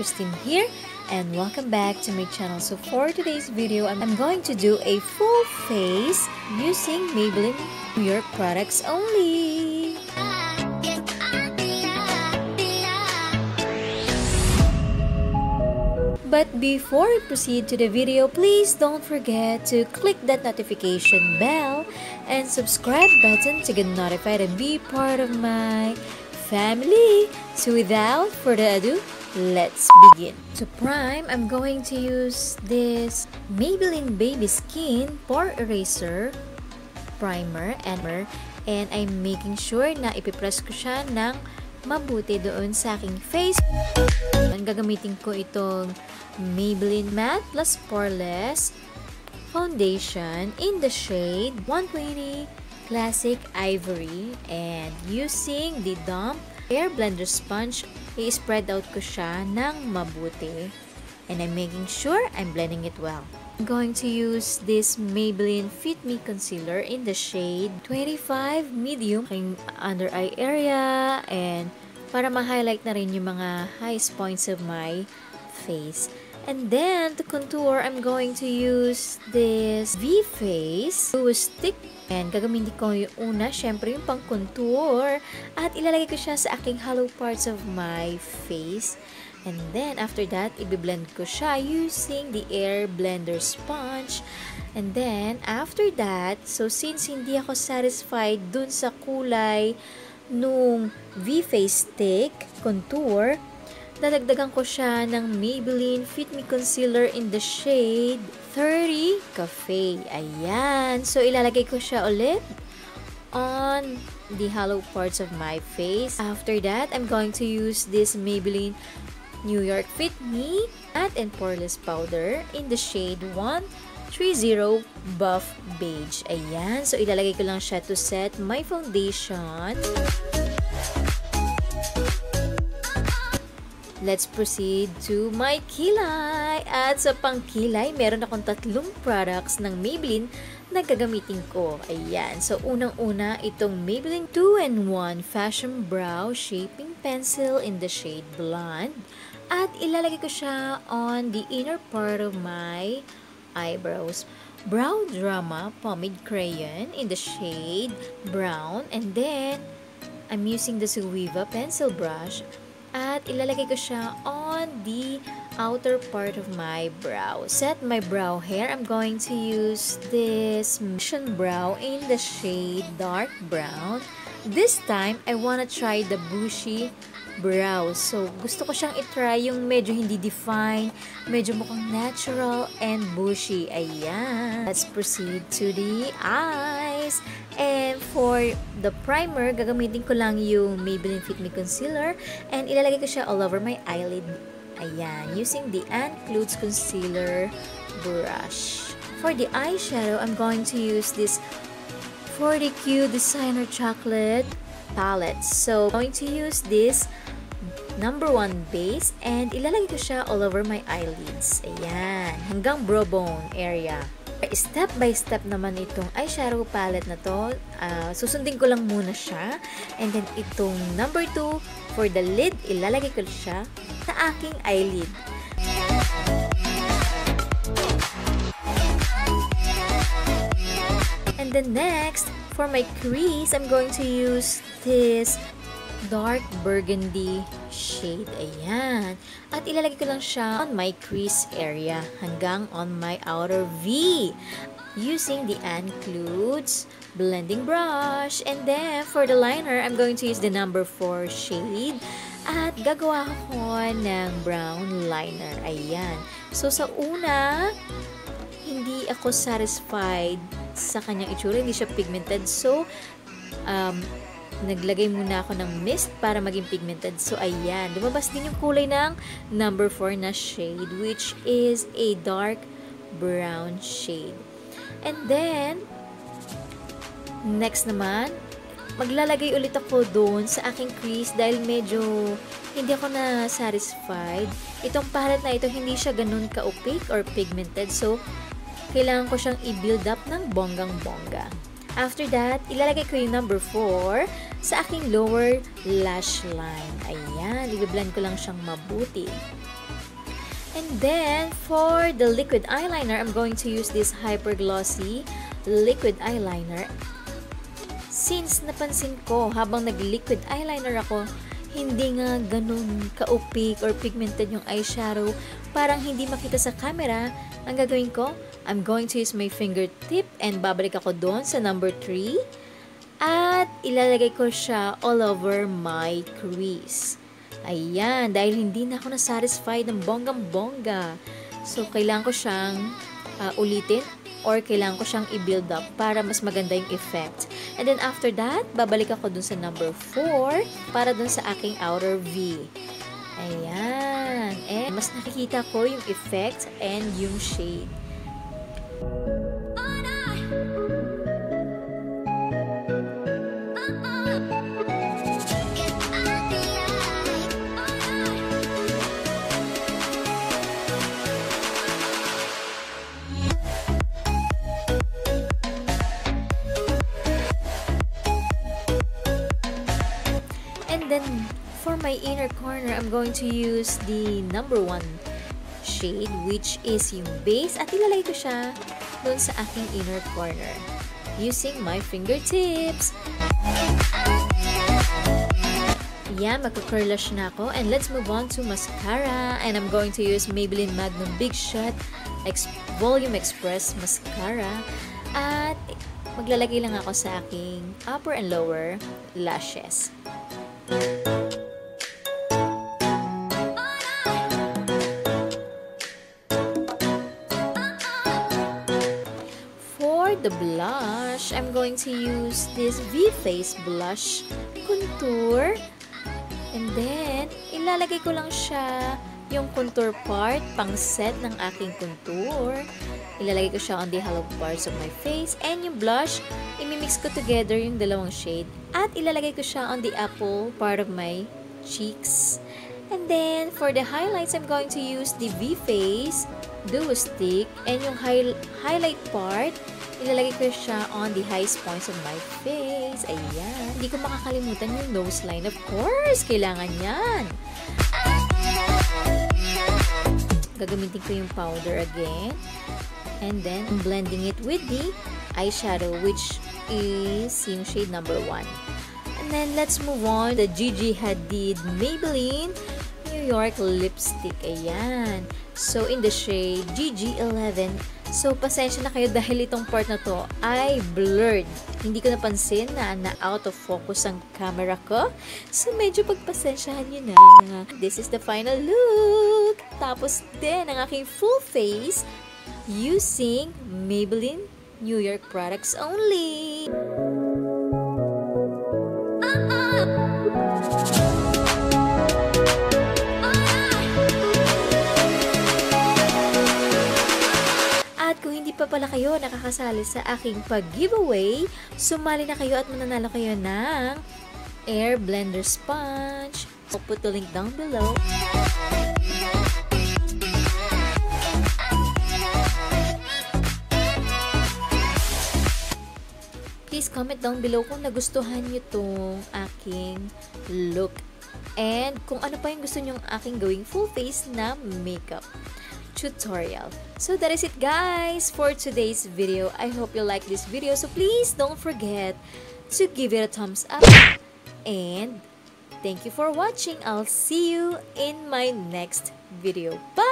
Christine here, and welcome back to my channel. So for today's video, I'm going to do a full face using Maybelline New York products only. But before we proceed to the video, please don't forget to click that notification bell and subscribe button to get notified and be part of my family. So without further ado, let's begin. To prime, I'm going to use this Maybelline Baby Skin Pore Eraser Primer and I'm making sure na ipipress ko siya ng mabuti doon sa aking face. Ang gagamitin ko itong Maybelline Matte Plus Poreless Foundation in the shade 120 Classic Ivory, and using the Damp Air Blender Sponge, i-spread out ko siya ng mabuti. And I'm making sure I'm blending it well. I'm going to use this Maybelline Fit Me Concealer in the shade 25 medium in under eye area, and para ma-highlight na rin yung mga highest points of my face. And then, to contour, I'm going to use this V face Duo Stick. And gagamitin ko yung una, syempre yung pang-contour. At ilalagay ko siya sa aking hollow parts of my face. And then, after that, ibiblend ko siya using the Air Blender Sponge. And then, after that, so since hindi ako satisfied dun sa kulay nung V face stick contour, dadagdagan ko siya ng Maybelline Fit Me Concealer in the shade 30 Cafe. Ayan. So, ilalagay ko siya ulit on the hollow parts of my face. After that, I'm going to use this Maybelline New York Fit Me Matte and Poreless Powder in the shade 130 Buff Beige. Ayan. So, ilalagay ko lang siya to set my foundation. Let's proceed to my kilay. At sa pangkilay, meron akong tatlong products ng Maybelline na gagamitin ko. Ayan. So, unang-una, itong Maybelline 2-in-1 Fashion Brow Shaping Pencil in the shade Blonde. At ilalagay ko siya on the inner part of my eyebrows. Brow Drama Pomade Crayon in the shade Brown. And then, I'm using the Zoeva Pencil Brush. At ilalagay ko siya on the outer part of my brow. Set my brow hair, I'm going to use this Mission Brow in the shade Dark Brown. This time, I wanna try the bushy brow. So, gusto ko siyang itry yung medyo hindi defined, medyo mukhang natural and bushy. Ayan. Let's proceed to the eyes. And for the primer, gagamitin ko lang yung Maybelline Fit Me Concealer and ilalagay ko siya all over my eyelid. Ayan, using the Anne Clutz Concealer Brush. For the eyeshadow, I'm going to use this 40Q Designer Chocolate Palette. So, I'm going to use this #1 base and ilalagay ko siya all over my eyelids. Ayan, hanggang brow bone area. Step by step naman itong eyeshadow palette na to. Susundin ko lang muna siya. And then itong #2 for the lid, ilalagay ko siya sa aking eyelid. And then next, for my crease, I'm going to use this dark burgundy shade. Ayan. At ilalagay ko lang siya on my crease area hanggang on my outer V using the Anne Clutz blending brush. And then for the liner, I'm going to use the #4 shade at gagawa ko ng brown liner. Ayan. So sa una, hindi ako satisfied sa kanyang itsura. Hindi siya pigmented. So, naglagay muna ako ng mist para maging pigmented. So, ayan. Lumabas din yung kulay ng #4 na shade, which is a dark brown shade. And then, next naman, maglalagay ulit ako doon sa aking crease dahil medyo hindi ako na satisfied. Itong palette na ito, hindi siya ganun ka-opaque or pigmented. So, kailangan ko siyang i-build up ng bonggang-bongga. After that, ilalagay ko yung #4 sa aking lower lash line. Ayan, i-blend ko lang siyang mabuti. And then for the liquid eyeliner, I'm going to use this Hyper Glossy Liquid Eyeliner. Since napansin ko habang nag-liquid eyeliner ako, hindi nga ganun ka-opaque or pigmented yung eyeshadow, parang hindi makita sa camera. Ang gagawin ko, I'm going to use my fingertip and babalik ako doon sa number 3 at ilalagay ko siya all over my crease. Ayan, dahil hindi na ako na-satisfied ng bonggang-bongga. So, kailangan ko siyang ulitin or kailangan ko siyang i-build up para mas maganda yung effect. And then after that, babalik ako dun sa number 4 para dun sa aking outer V. Ayan. And mas nakikita ko yung effect and yung shade. For my inner corner, I'm going to use the number 1 shade, which is yung base, at ilalagay ko siya doon sa aking inner corner using my fingertips. Yeah, magkukurlash na ako, and let's move on to mascara. And I'm going to use Maybelline Magnum Big Shot X Volume Express Mascara, at maglalagay lang ako sa aking upper and lower lashes. The blush, I'm going to use this V-Face Blush Contour, and then ilalagay ko lang siya yung contour part, pang set ng aking contour. Ilalagay ko siya on the hollow parts of my face, and yung blush, imimix ko together yung dalawang shade at ilalagay ko siya on the apple part of my cheeks. And then for the highlights, I'm going to use the V-Face Duo Stick, and yung highlight part, ilalagay ko siya on the highest points of my face. Ayan. Hindi ko makakalimutan yung nose line. Of course, kailangan yan. Gagamitin ko yung powder again. And then, I'm blending it with the eyeshadow, which is yung shade number 1. And then, let's move on. The Gigi Hadid Maybelline New York Lipstick. Ayan. So, in the shade GG11. So, pasensya na kayo dahil itong part na to ay blurred. Hindi ko napansin na out of focus ang camera ko. So, medyo pagpasensyahan nyo na. This is the final look! Tapos din ang aking full face using Maybelline New York products only. Pa pala kayo nakakasali sa aking pag-giveaway, sumali na kayo at mananalo kayo ng Air Blender Sponge. I'll put the link down below. Please comment down below kung nagustuhan nyo itong aking look and kung ano pa yung gusto nyong aking gawing full face na makeup tutorial. So that is it, guys, for today's video. I hope you like this video, so please don't forget to give it a thumbs up, and thank you for watching. I'll see you in my next video. Bye.